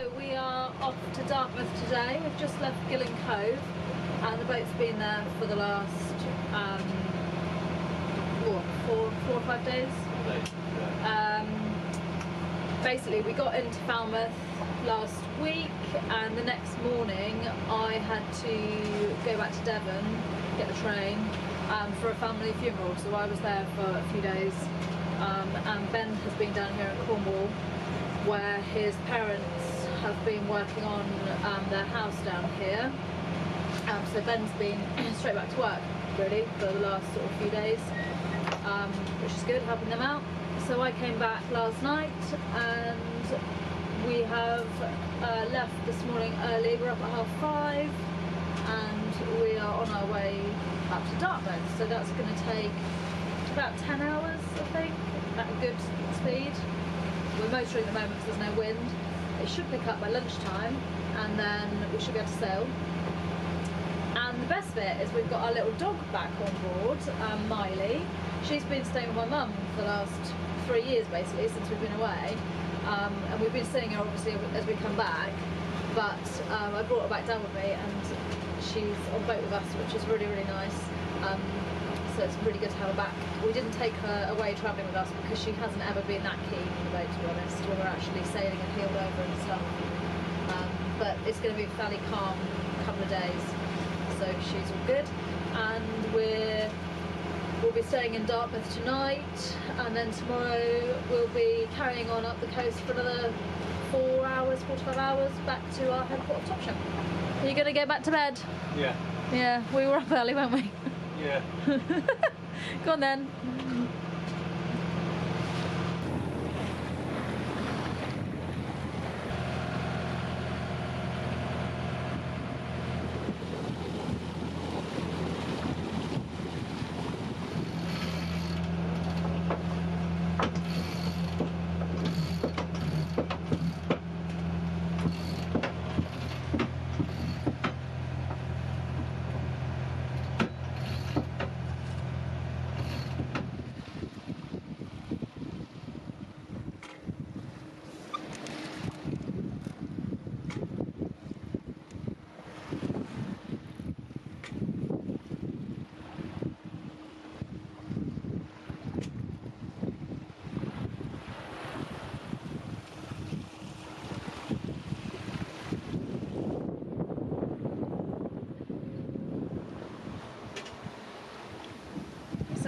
So we are off to Dartmouth today. We've just left Gillen Cove and the boat's been there for the last 4 or 5 days. Basically we got into Falmouth last week and the next morning I had to go back to Devon, get the train for a family funeral, so I was there for a few days and Ben has been down here in Cornwall where his parents have been working on their house down here, so Ben's been straight back to work really for the last sort of few days, which is good, helping them out. So I came back last night and we have left this morning early. We're up at 5:30 and we are on our way up to Dartmouth. So that's going to take about 10 hours, I think, at a good speed. We're motoring at the moment because there's no wind. It should pick up by lunchtime and then we should be able to sail. And the best bit is we've got our little dog back on board, Miley. She's been staying with my mum for the last 3 years basically since we've been away, and we've been seeing her obviously as we come back, but I brought her back down with me and she's on boat with us, which is really, really nice. So it's really good to have her back. We didn't take her away travelling with us because she hasn't ever been that keen on the boat, to be honest, when we're actually sailing and heeled over and stuff. But it's going to be a fairly calm couple of days, so she's all good. And we'll be staying in Dartmouth tonight, and then tomorrow we'll be carrying on up the coast for another 4 hours, 4 to 5 hours, back to our headquarters of Topsham. Are you going to go back to bed? Yeah. Yeah, we were up early, weren't we? Yeah. Go on then.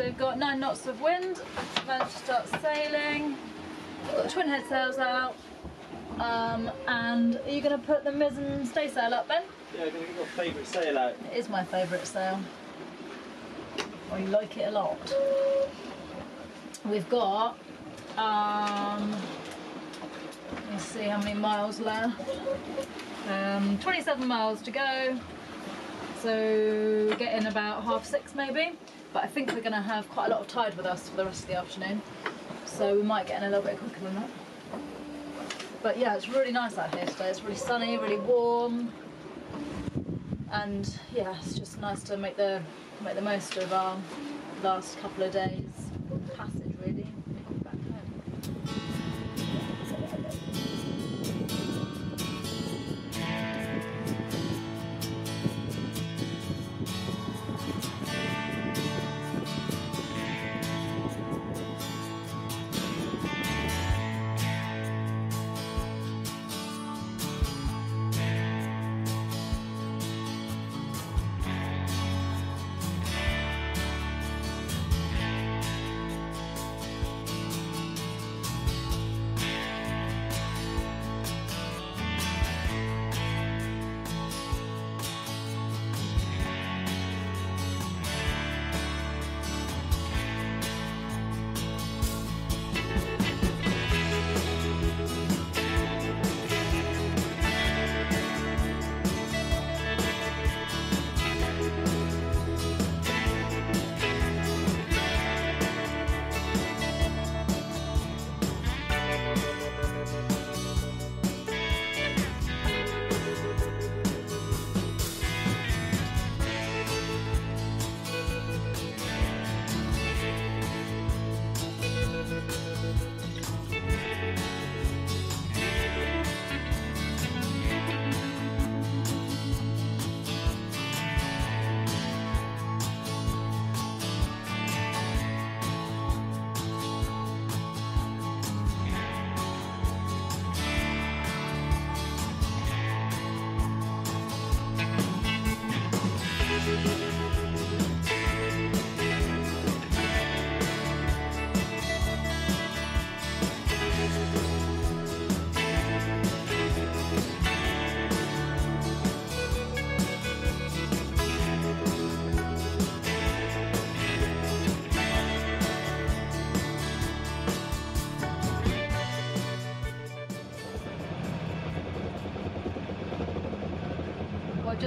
We've got 9 knots of wind, managed to start sailing, got the twin head sails out, and are you going to put the mizzen staysail up, Ben? Yeah, I'm going to get your favourite sail out. It is my favourite sail. I like it a lot. We've got, let's see how many miles left, 27 miles to go, so we're getting about 6:30 maybe. But I think we're going to have quite a lot of tide with us for the rest of the afternoon, so we might get in a little bit quicker than that. But yeah, it's really nice out here today. It's really sunny, really warm, and yeah, it's just nice to make the most of our last couple of days passage really. Back home.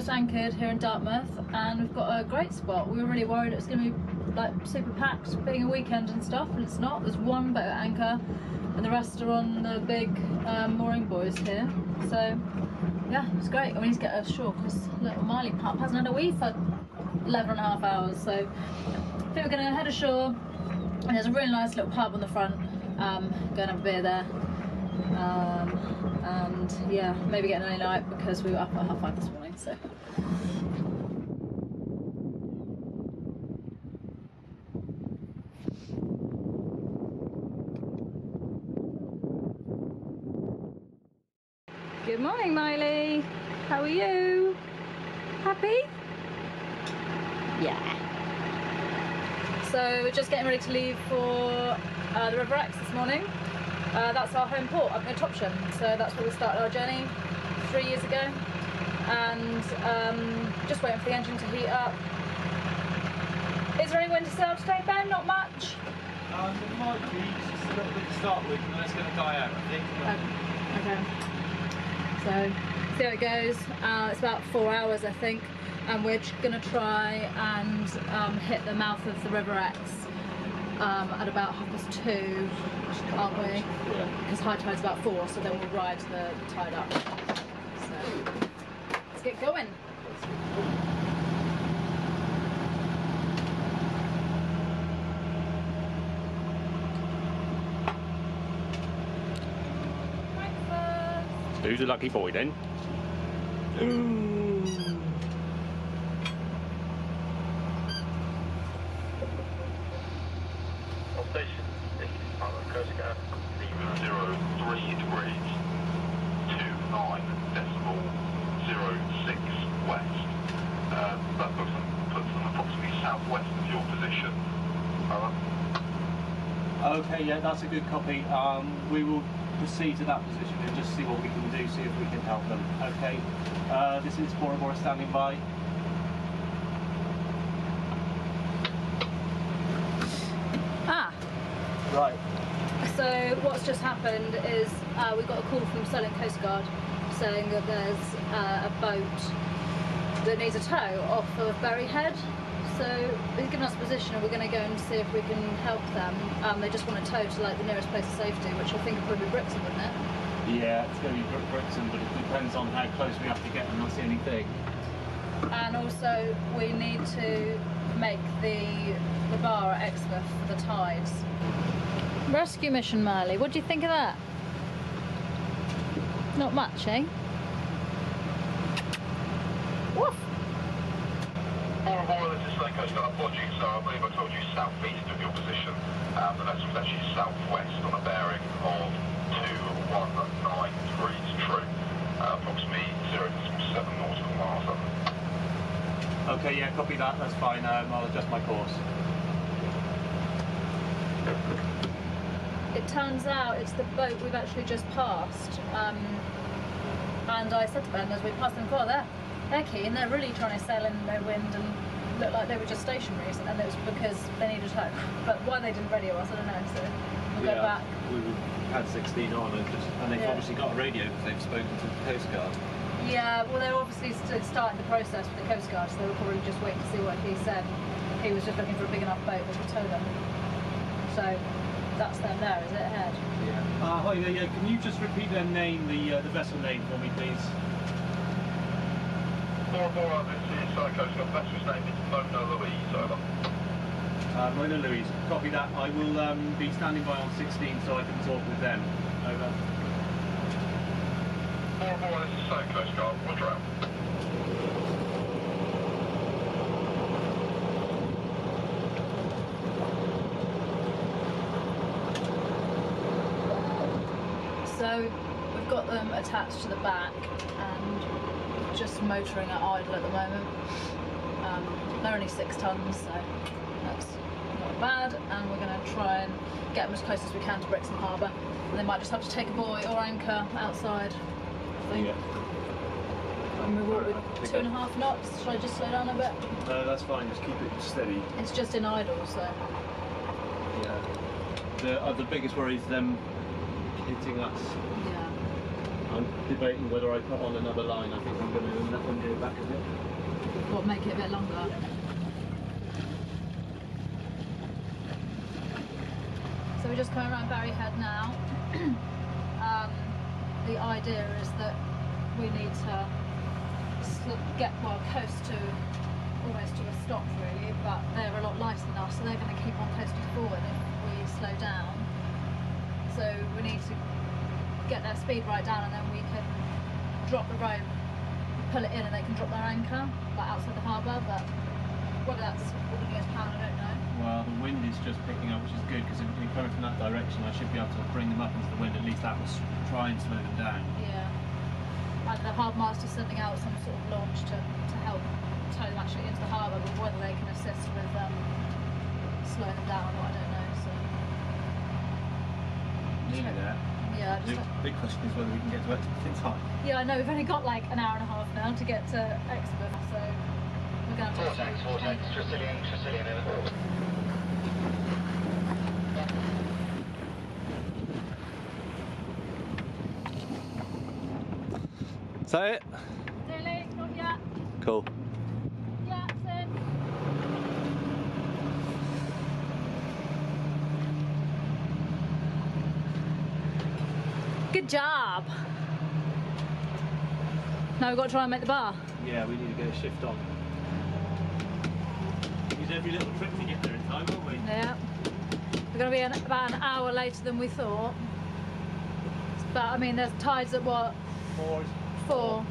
just anchored here in Dartmouth and we've got a great spot. We were really worried it was going to be like super packed being a weekend and stuff, and it's not. There's one boat at anchor and the rest are on the big mooring buoys here. So yeah, it's great. We need to get ashore because little Miley pup hasn't had a wee for 11 and a half hours. So I think we're going to head ashore, and there's a really nice little pub on the front. Go and have a beer there. And yeah, maybe get an early night because we were up at 5:30 this morning, so. Good morning, Miley. How are you? Happy? Yeah. So we're just getting ready to leave for the River X this morning. That's our home port up near Topsham, so that's where we started our journey 3 years ago, and just waiting for the engine to heat up. Is there any wind to sail today, Ben? Not much? There might be, just a little bit to start with, and then it's going to die out, I think. Okay, so see how it goes. It's about 4 hours, I think, and we're going to try and hit the mouth of the River X at about 2:30, aren't we? Yeah. Because high tide's about 4, so then we'll ride the tide up. So let's get going. Breakfast. Who's the lucky boy then? Ooh. Yeah, that's a good copy. We will proceed to that position and just see what we can do, see if we can help them. Okay, this is Bora Bora standing by. Ah! Right. So what's just happened is we got a call from Solent Coast Guard saying that there's a boat that needs a tow off of Berry Head. So they've given us a position and we're going to go and see if we can help them. They just want a tow to like the nearest place of safety, which I think would probably be Brixham, wouldn't it? Yeah, it's going to be Brixham, but it depends on how close we have to get them, that's the only thing. And also we need to make the bar at Exmouth for the tides. Rescue mission, Miley, what do you think of that? Not much, eh? Woof! Apologies, I believe I told you southeast of your position, and that's actually southwest on a bearing of 2193 degrees true, approximately 0.7 nautical miles up. Okay, yeah, copy that, that's fine, I'll adjust my course. It turns out it's the boat we've actually just passed, and I said to Ben as we passed them, oh, they're keen, they're really trying to sail in no wind and looked like they were just stationary, and it was because they needed help. But why they didn't radio us, I don't know, so we'll go back. We had 16 on, and they've obviously got a radio because they've spoken to the Coast Guard. Yeah, well, they're obviously starting the process with the Coast Guard, so they were probably just waiting to see what he said. He was just looking for a big enough boat that would tow them. So that's them there, is it, Head? Yeah. Hi, yeah, can you just repeat their name, the vessel name for me, please? Bora Bora, this is Coast Guard. Vessel's name is Mona Louise, over. Mona Louise, copy that. I will be standing by on 16 so I can talk with them, over. Bora Bora, this is Coast Guard, roger out. So we've got them attached to the back and just motoring at idle at the moment. They're only 6 tons, so that's not bad, and we're going to try and get them as close as we can to Brixham Harbour, and they might just have to take a buoy or anchor outside. Yeah. And we walk with 2.5 knots. Should I just slow down a bit? No, that's fine, just keep it steady. It's just in idle, so... Yeah. The biggest worry is them hitting us. Yeah. I'm debating whether I put on another line. I think I'm going to let them do it back a bit. Or make it a bit longer. So we're just coming around Berry Head now. The idea is that we need to get well coast to almost to a stop really, but they're a lot lighter than us, so they're going to keep on coasting forward if we slow down. So we need to get their speed right down, and then we can drop the rope, pull it in, and they can drop their anchor like outside the harbour. But whether that's all the nearest pound, I don't know. Well, the wind is just picking up, which is good, because if we come from that direction, I should be able to bring them up into the wind. At least that will try and slow them down. Yeah. And the harbourmaster's sending out some sort of launch to help tow them actually into the harbour, but whether they can assist with slowing them down, I don't know. So. Nearly there. Yeah. The big question is whether we can get to Exeter in time. Yeah, I know. We've only got like an hour and a half now to get to Exeter, so we're going to have to. Is that it? Nearly, not yet. Cool. Yeah, it's in. Good job. Now we've got to try and make the bar. Yeah, we need to get a shift on. Use every little trick to get there in time, won't we? Yeah. We're going to be about an hour later than we thought. But I mean, there's tides at what? Four.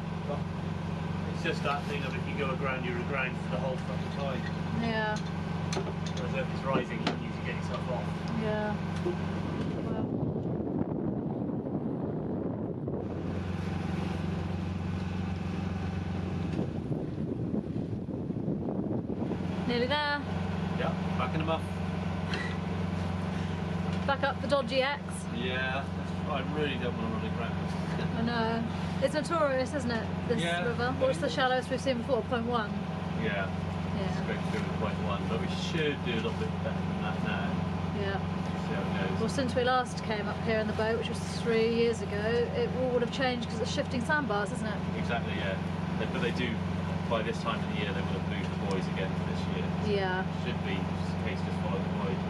It's just that thing of if you go aground, you're aground for the whole fucking tide. Yeah. Whereas if it's rising, you need to get yourself off. Yeah. Well. Nearly there. Yeah, back in the muff. Back up the dodgy X. Yeah, I really don't want to run aground. I know. It's notorious, isn't it, this river? What's the shallowest we've seen before, 0.1? Yeah. Yeah. Straight through to 0.1, but we should do a little bit better than that now. Yeah. See how it goes. Well, since we last came up here in the boat, which was 3 years ago, it all would have changed because it's shifting sandbars, isn't it? Exactly, yeah. But they do, by this time of the year, they would have moved the buoys again for this year. So yeah. It should be just a case just follow the buoys.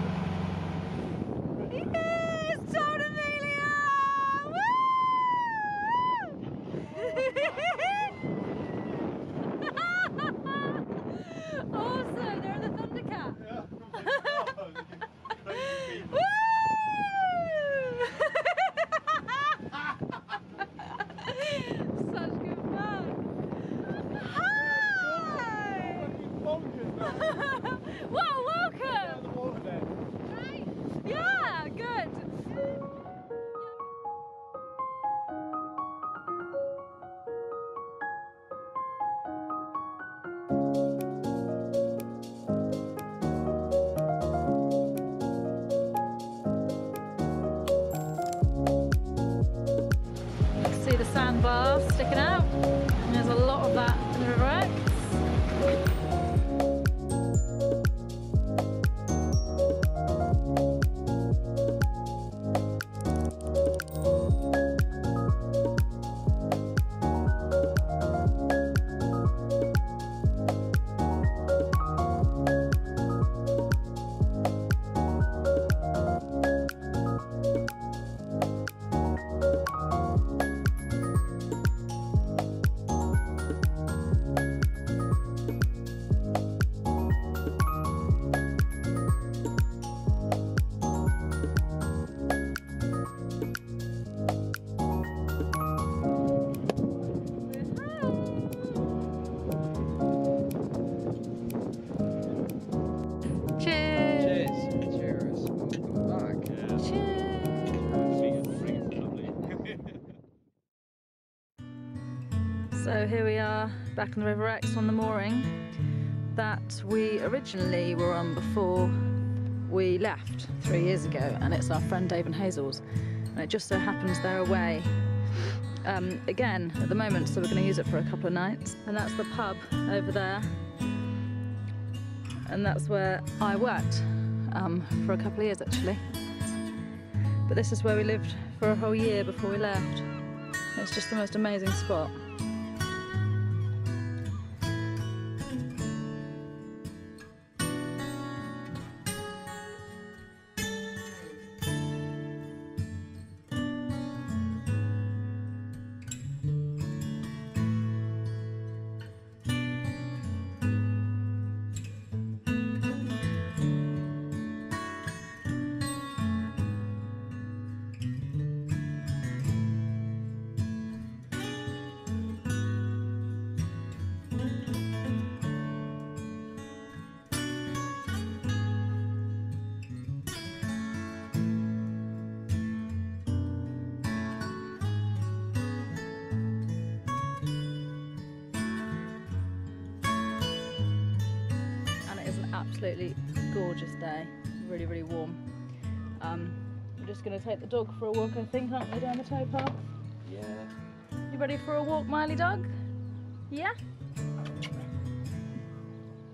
Sticking out, and there's a lot of that in the River X. So here we are back in the River X on the mooring that we originally were on before we left 3 years ago, and it's our friend Dave and Hazel's, and it just so happens they're away again at the moment, so we're going to use it for a couple of nights. And that's the pub over there, and that's where I worked for a couple of years actually, but this is where we lived for a whole year before we left. It's just the most amazing spot. Absolutely gorgeous day, really, really warm. We're just going to take the dog for a walk, I think, aren't we, down the towpath? Yeah. You ready for a walk, Miley dog? Yeah?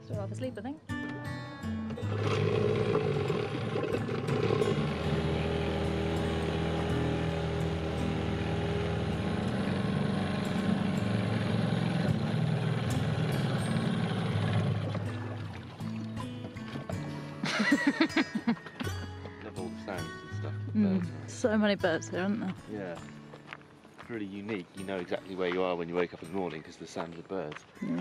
Still half asleep, I think. Love all the sounds and stuff. So many birds here, aren't there? Yeah. It's really unique. You know exactly where you are when you wake up in the morning because of the sound of the birds. Yeah.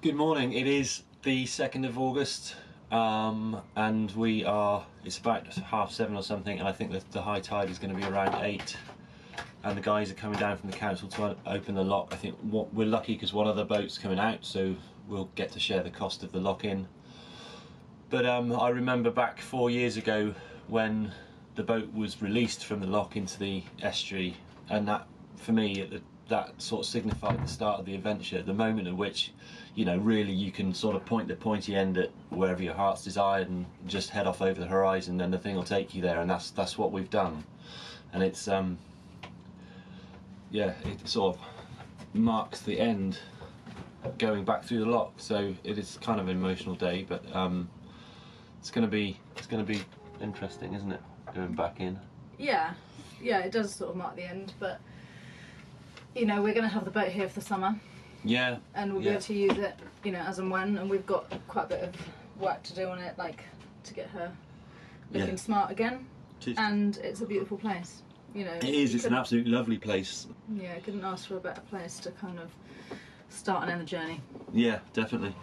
Good morning, it is the 2nd of August and we are, it's about 7:30 or something, and I think the high tide is going to be around 8, and the guys are coming down from the council to open the lock. I think we're lucky because one other boat's coming out, so we'll get to share the cost of the lock-in. But I remember back 4 years ago when the boat was released from the lock into the estuary, and that, for me, that sort of signified the start of the adventure, the moment at which, you know, really you can sort of point the pointy end at wherever your heart's desired and just head off over the horizon, and the thing will take you there, and that's what we've done. And it's, yeah, it sort of marks the end going back through the lock, so it is kind of an emotional day, but it's going to be interesting, isn't it, going back in? Yeah, yeah, it does sort of mark the end, but you know, we're going to have the boat here for the summer. Yeah. And we'll be able to use it, you know, as and when. And we've got quite a bit of work to do on it, like to get her looking smart again. And it's a beautiful place, you know. It is. It's an absolute lovely place. Yeah, I couldn't ask for a better place to kind of start and end the journey. Yeah, definitely.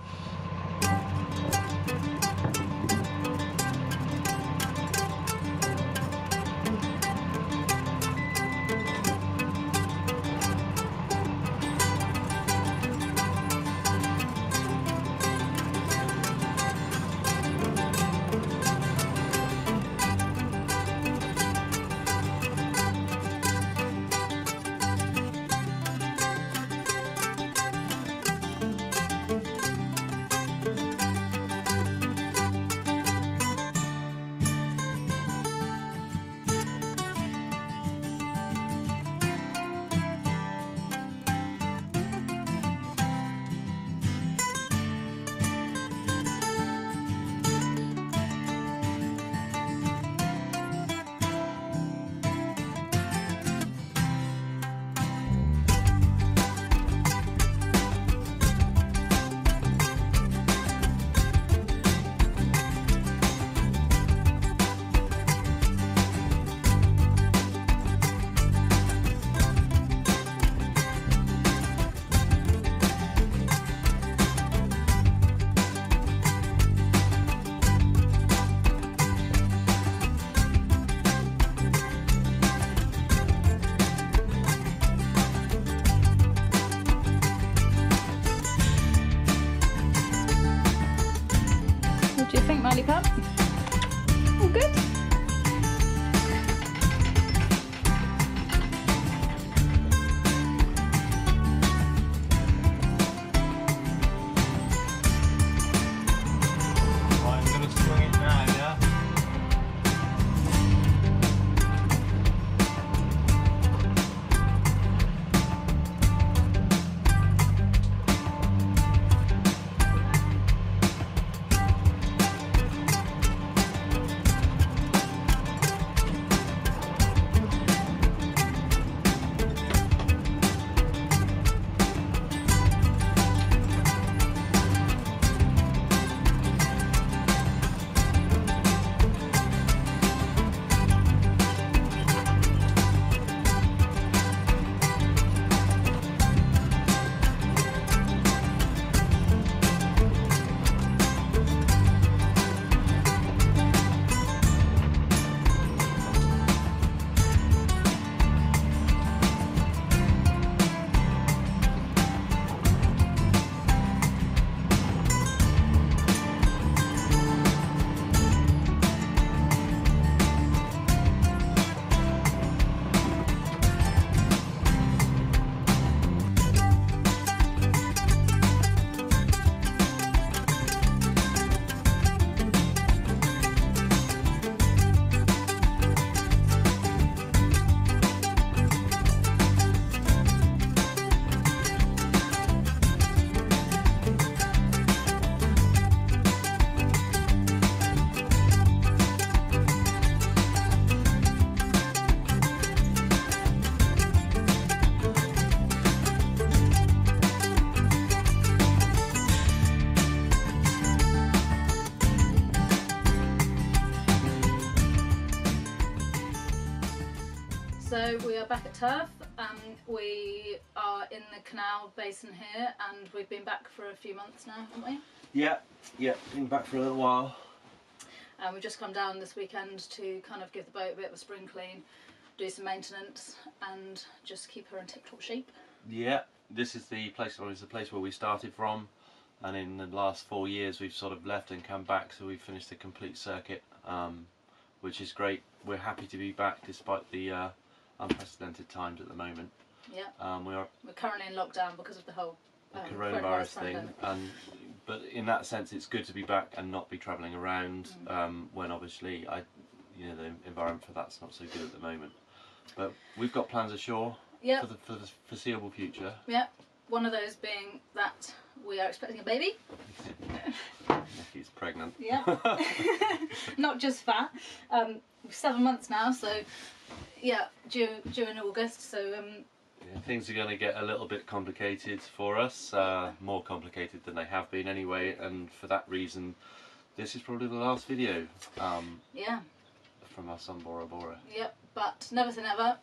So we are back at Turf, we are in the canal basin here, and we've been back for a few months now, haven't we? Yeah, yeah, been back for a little while. And we've just come down this weekend to kind of give the boat a bit of a spring clean, do some maintenance and just keep her in tip-top shape. Yeah, this is the place, well, it's the place where we started from, and in the last 4 years we've sort of left and come back, so we've finished a complete circuit, which is great. We're happy to be back despite the unprecedented times at the moment. Yeah, we're currently in lockdown because of the whole coronavirus thing, but in that sense it's good to be back and not be travelling around, when obviously you know the environment for that's not so good at the moment. But we've got plans ashore, yep, for the foreseeable future. Yeah, one of those being that we are expecting a baby. She's pregnant. Yeah, not just fat. 7 months now, so yeah, due in August. So yeah, things are going to get a little bit complicated for us, more complicated than they have been anyway, and for that reason, this is probably the last video. Yeah. From us on Bora Bora. Yep, but never say never.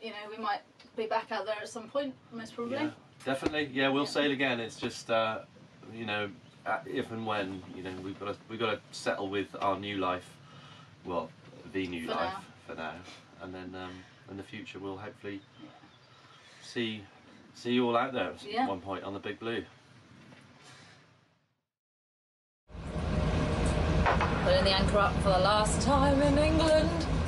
You know, we might be back out there at some point, most probably. Yeah, definitely. Yeah, we'll sail again. It's just, you know, if and when, you know, we've got to settle with our new life. Well, the new life for now, and then in the future we'll hopefully see you all out there at one point on the Big Blue. Putting the anchor up for the last time in England.